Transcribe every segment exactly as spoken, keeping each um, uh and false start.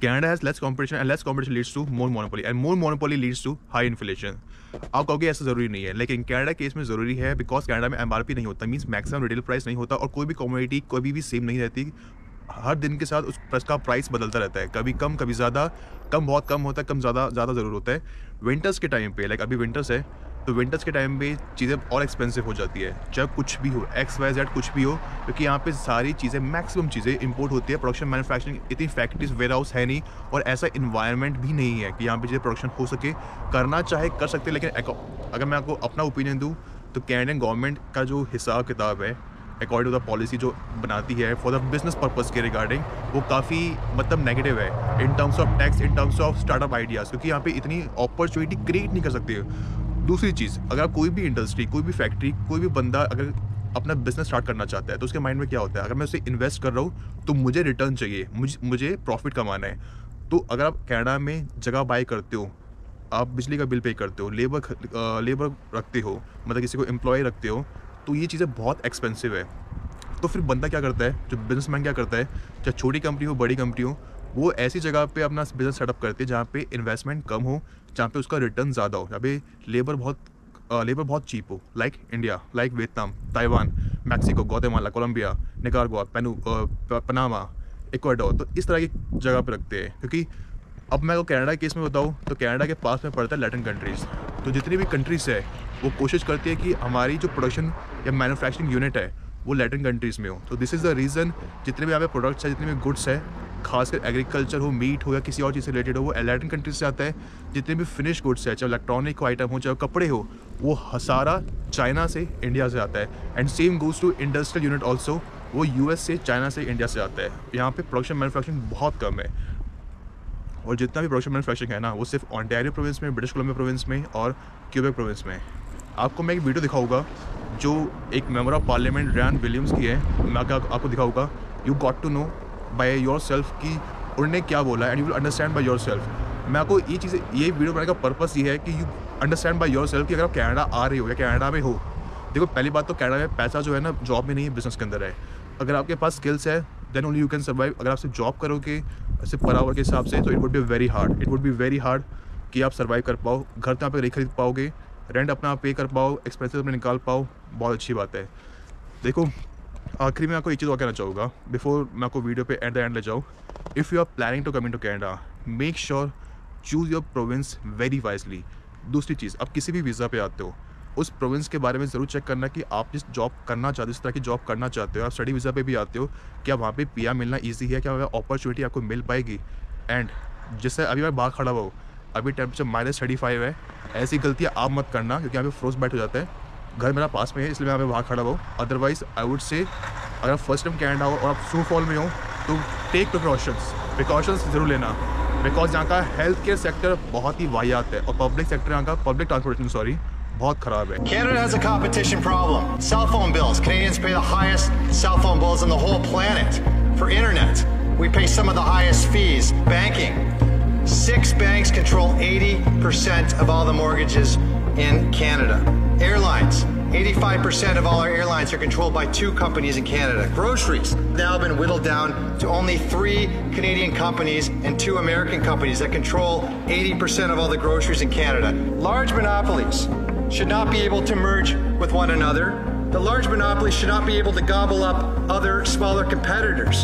Canada has less competition and less competition leads to more monopoly and more monopoly leads to high inflation. आप कहोगे ऐसा ज़रूरी नहीं है, लेकिन कनाडा केस में ज़रूरी है बिकॉज कनाडा में एमआरपी नहीं होता, मीन्स मैक्सिमम रिटेल प्राइस नहीं होता और कोई भी कमोडिटी कभी भी सेम नहीं रहती, हर दिन के साथ उस उसका प्राइस बदलता रहता है, कभी कम कभी ज़्यादा, कम बहुत कम होता है, कम ज़्यादा ज़्यादा ज़रूर होता है। विंटर्स के टाइम पे, लाइक अभी विंटर्स है तो विंटर्स के टाइम पे चीज़ें और एक्सपेंसिव हो जाती है, चाहे कुछ भी हो, एक्स वाई जेड कुछ भी हो, क्योंकि यहाँ पे सारी चीज़ें मैक्सिमम चीज़ें इंपोर्ट होती है, प्रोडक्शन मैन्युफैक्चरिंग इतनी फैक्ट्रीज वेयर हाउस है नहीं और ऐसा इन्वायरमेंट भी नहीं है कि यहाँ पे चीज़ें प्रोडक्शन हो सके, करना चाहे कर सकते, लेकिन अगर मैं आपको अपना ओपिनियन दूँ तो कैनेडियन गवर्नमेंट का जो हिसाब किताब है अकॉर्डिंग टू द पॉलिसी जो बनाती है फॉर द बिजनेस पर्पज़ के रिगार्डिंग, वो काफ़ी मतलब नेगेटिव है in terms of tax, in terms of startup ideas, क्योंकि यहाँ पे इतनी अपॉर्चुनिटी क्रिएट नहीं कर सकते। दूसरी चीज़, अगर आप कोई भी इंडस्ट्री, कोई भी फैक्ट्री, कोई भी बंदा अगर अपना बिजनेस स्टार्ट करना चाहता है तो उसके माइंड में क्या होता है, अगर मैं उसे इन्वेस्ट कर रहा हूँ तो मुझे रिटर्न चाहिए, मुझे मुझे प्रॉफिट कमाना है। तो अगर आप कनाडा में जगह बाय करते हो, आप बिजली का बिल पे करते हो, लेबर लेबर रखते हो, मतलब किसी को एम्प्लॉय रखते हो, तो ये चीज़ें बहुत एक्सपेंसिव है। तो फिर बंदा क्या करता है, जो बिजनेसमैन क्या करता है, चाहे छोटी कंपनी हो बड़ी कंपनी हो, वो ऐसी जगह पे अपना बिजनेस सेटअप करते हैं जहाँ पे इन्वेस्टमेंट कम हो, जहाँ पे उसका रिटर्न ज़्यादा हो, जहाँ पे लेबर बहुत लेबर बहुत चीप हो, like India, like Vietnam, Taiwan, Mexico, Guatemala, Colombia, Nicaragua, Peru, Panama, Ecuador, तो इस तरह की जगह पर रखते हैं। क्योंकि अब मैं कनाडा के केस में बताऊँ तो कनाडा के पास में पड़ता है लैटिन कंट्रीज़, तो जितनी भी कंट्रीज़ है वो कोशिश करती है कि हमारी जो प्रोडक्शन या मैन्युफैक्चरिंग यूनिट है वो लैटिन कंट्रीज़ में हो। तो दिस इज़ द रीज़न जितने भी यहाँ पे प्रोडक्ट्स हैं, जितने भी गुड्स है, खासकर एग्रीकल्चर हो, मीट हो या किसी और चीज़ से रिलेटेड हो, वो लैटिन कंट्रीज़ से आता है। जितने भी फिनिश गुड्स है, चाहे इलेक्ट्रॉनिक आइटम हो, चाहे कपड़े हो, वो सारा चाइना से, इंडिया से आता है। And same goes to industrial unit also, वो यूएस से, चाइना से, इंडिया से आता है। यहाँ पर प्रोडक्शन मैनुफैक्चरिंग बहुत कम है और जितना भी प्रोडक्शन मैनुफैक्चरिंग है ना वो सिर्फ ऑन्टारियो प्रोविंस में, ब्रिटिश कोलंबिया प्रोविंस में और क्यूबेक प्रोविंस में। आपको मैं एक वीडियो दिखाऊंगा जो एक member of parliament Ryan Williams की है, मैं आपको दिखाऊंगा, you got to know by yourself कि उन्होंने क्या बोला, and you will understand by yourself. मैं आपको ये चीज़ें, ये वीडियो बनाने का पर्पस ये है कि you understand by yourself कि अगर आप कनाडा आ रहे हो या कनाडा में हो। देखो, पहली बात तो कनाडा में पैसा जो है ना जॉब में नहीं है, बिजनेस के अंदर है। अगर आपके पास स्किल्स है then only you can survive. अगर आप सिर्फ जॉब करोगे सिर्फ पर आवर के हिसाब से तो it would be very hard, it would be very hard कि आप सर्वाइव कर पाओ, घर तो आप नहीं खरीद पाओगे, रेंट अपना पे कर पाओ, एक्सपेंसेस अपने निकाल पाओ, बहुत अच्छी बात है। देखो, आखिरी में आपको एक चीज़ और कहना चाहूँगा बिफोर मैं आपको वीडियो पे एट द एंड ले जाऊँ। If you are planning to come into Canada, make sure choose your province very wisely. दूसरी चीज़, आप किसी भी वीज़ा पे आते हो उस प्रोविंस के बारे में ज़रूर चेक करना कि आप जिस जॉब करना चाहते हो, जिस तरह की जॉब करना चाहते हो, आप स्टडी वीज़ा पे भी आते हो, क्या वहाँ पे पीआर मिलना इजी है, क्या वहाँ अपॉर्चुनिटी आपको मिल पाएगी। एंड जैसे अभी मैं बाहर खड़ा हुआ हूँ, अभी टेम्परेचर माइनस थर्टी फाइव है, ऐसी गलतियाँ आप मत करना क्योंकि यहाँ पे फ्रोस्ट बैठ हो जाता है। घर मेरा पास में है इसलिए मैं यहाँ पे बाहर खड़ा हुआ। अदरवाइज आई वुड से अगर आप फर्स्ट टाइम कैनेडा हो और आप सू फॉल में हो तो टेक प्रिकॉशंस प्रिकॉशंस ज़रूर लेना, बिकॉज यहाँ का हेल्थ केयर सेक्टर बहुत ही वाहियात है और पब्लिक सेक्टर, यहाँ का पब्लिक ट्रांसपोर्टेशन सॉरी, बहुत खराब है। Canada has a competition problem. Cell phone bills. Canadians pay the highest cell phone bills on the whole planet for internet. We pay some of the highest fees. Banking. Six banks control eighty percent of all the mortgages in Canada. Airlines. eighty-five percent of all our airlines are controlled by two companies in Canada. Groceries now been whittled down to only three Canadian companies and two American companies that control eighty percent of all the groceries in Canada. Large monopolies should not be able to merge with one another. The large monopolies should not be able to gobble up other smaller competitors.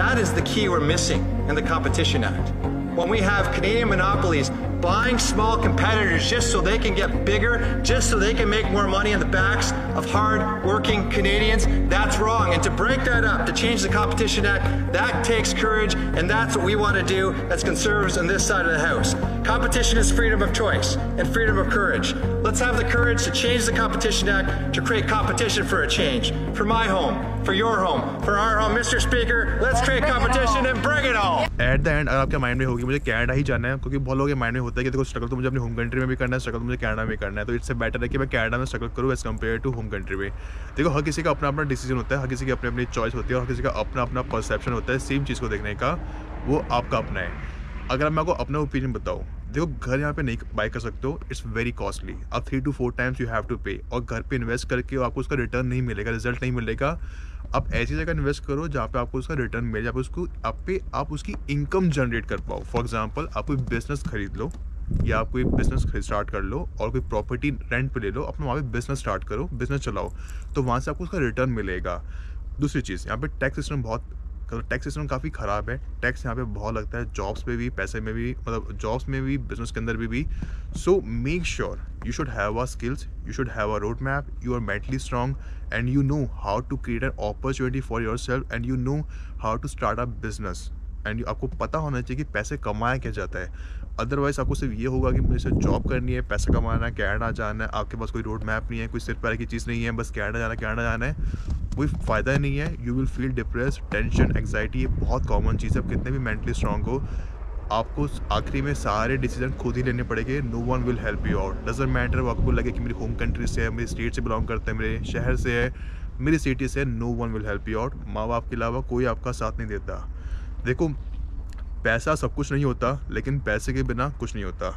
That is the key we're missing in the Competition Act. When we have Canadian monopolies buying small competitors just so they can get bigger, just so they can make more money on the backs of hard-working Canadians, that's wrong. And to break that up, to change the Competition Act, that takes courage, and that's what we want to do as conservatives on this side of the house. Competition is freedom of choice and freedom of courage. Let's have the courage to change the Competition Act, to create competition for a change. For my home, for your home, for our home, Mister Speaker, let's create competition and bring it all. At the end, अगर आपके mind में होगी मुझे Canada ही जाना है, क्योंकि बहुत लोगों के माइंड में होता है कि देखो स्ट्रगल तो मुझे अपनी होम कंट्री में भी करना है, स्ट्रगल तो मुझे कनाडा में करना है, तो इससे बेटर है कि मैं कनाडा में स्ट्रगल करूँ as compare to home country में। देखो, हर किसी का अपना अपना डिसीजन होता है, हर किसी की अपनी अपनी चॉइस होती है और हर किसी का अपना अपना परसेप्शन होता है सेम चीज़ को देखने का, वो आपका अपना है। अगर मैं आपको अपना ओपिनियन बताऊँ देखो घर यहाँ पे नहीं बाय कर सकते हो, इट्स वेरी कॉस्टली। अब three to four times you have to pay, और घर पे इन्वेस्ट करके आपको उसका रिटर्न नहीं मिलेगा, रिजल्ट नहीं मिलेगा। आप ऐसी जगह इन्वेस्ट करो जहाँ पे आपको उसका रिटर्न मिले, जहाँ पे उसको आप पे आप उसकी इनकम जनरेट कर पाओ। फॉर एग्जाम्पल आप कोई बिजनेस खरीद लो, या आप कोई बिजनेस स्टार्ट कर लो और कोई प्रॉपर्टी रेंट पे ले लो, अपना वहाँ पे बिजनेस स्टार्ट करो, बिजनेस चलाओ, तो वहाँ से आपको उसका रिटर्न मिलेगा। दूसरी चीज़, यहाँ पे टैक्स सिस्टम बहुत टैक्स सिस्टम काफ़ी ख़राब है, टैक्स यहाँ पे बहुत लगता है, जॉब्स पे भी, पैसे में भी, मतलब जॉब्स में भी, बिजनेस के अंदर भी भी so make sure you should have a skills, you should have a road map, you are mentally strong and you know how to create an opportunity for yourself and you know how to start a business and आपको पता होना चाहिए कि पैसे कमाया क्या जाता है। अदरवाइज आपको सिर्फ ये होगा कि मुझे सिर्फ जॉब करनी है, पैसा कमाना है, कैनेडा जाना है, आपके पास कोई रोड मैप नहीं है, कोई सिर पैर की चीज़ नहीं है, बस कैनेडा जाना कैनेडा जाना है, कोई फ़ायदा नहीं है। You will feel depress, tension, anxiety, ये बहुत कॉमन चीज़ है। आप कितने भी मेंटली स्ट्रांग हो, आपको आखिरी में सारे डिसीजन खुद ही लेने पड़ेंगे, no one will help you out. Doesn't matter वो आपको लगे कि मेरी होम कंट्री से है, मेरी स्टेट से बिलोंग करता है, मेरे शहर से है, मेरी सिटी से है, no one will help you out. माँ बाप के अलावा कोई आपका साथ नहीं देता। देखो पैसा सब कुछ नहीं होता, लेकिन पैसे के बिना कुछ नहीं होता।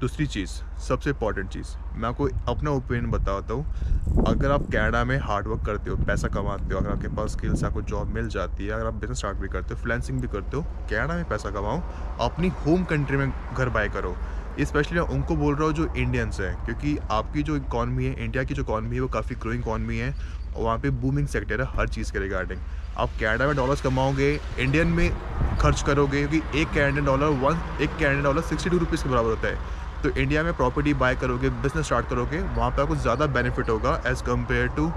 दूसरी चीज़, सबसे इंपॉर्टेंट चीज़, मैं आपको अपना ओपिनियन बताता हूँ। अगर आप कनाडा में हार्डवर्क करते हो, पैसा कमाते हो, अगर आपके पास स्किल्स, आपको जॉब मिल जाती है, अगर आप बिजनेस स्टार्ट भी करते हो, फ्रीलांसिंग भी करते हो, कनाडा में पैसा कमाओ, अपनी होम कंट्री में घर बाय करो। स्पेशली उनको बोल रहा हूँ जो इंडियंस हैं, क्योंकि आपकी जो इकॉनमी है, इंडिया की जो इकॉनमी है, वो काफ़ी ग्रोइंग इकॉनमी है और वहाँ पे बूमिंग सेक्टर है हर चीज़ के रिगार्डिंग। आप कनाडा में डॉलर्स कमाओगे, इंडियन में खर्च करोगे, क्योंकि एक कैनेडियन डॉलर वन एक Canadian dollar sixty two rupees के बराबर होता है। तो इंडिया में प्रॉपर्टी बाय करोगे, बिजनेस स्टार्ट करोगे, वहाँ पर आपको ज़्यादा बेनिफिट होगा एज़ कम्पेयर टू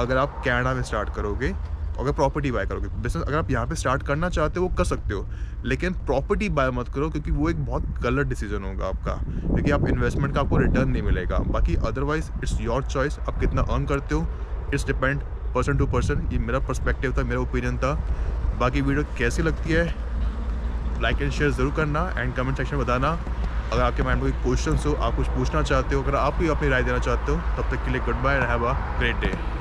अगर आप कनाडा में स्टार्ट करोगे। अगर प्रॉपर्टी बाय करोगे, बिजनेस अगर आप यहाँ पे स्टार्ट करना चाहते हो वो कर सकते हो, लेकिन प्रॉपर्टी बाय मत करो, क्योंकि वो एक बहुत गलत डिसीजन होगा आपका, क्योंकि आप इन्वेस्टमेंट का आपको रिटर्न नहीं मिलेगा। बाकी अदरवाइज इट्स योर चॉइस, आप कितना अर्न करते हो, it's depend person to person. ये मेरा पर्सपेक्टिव था, मेरा ओपिनियन था। बाकी वीडियो कैसी लगती है, लाइक एंड शेयर ज़रूर करना एंड कमेंट सेक्शन में बताना। अगर आपके माइंड में कोई क्वेश्चन हो, आप कुछ पूछना चाहते हो, अगर आप भी अपनी राय देना चाहते हो, तब तक के लिए goodbye and have a great day.